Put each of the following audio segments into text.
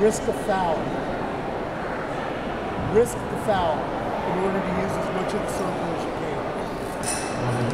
risk a foul. Risk the foul in order to use as much of the circle as you can.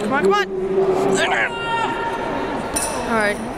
Come on, come on! Alright.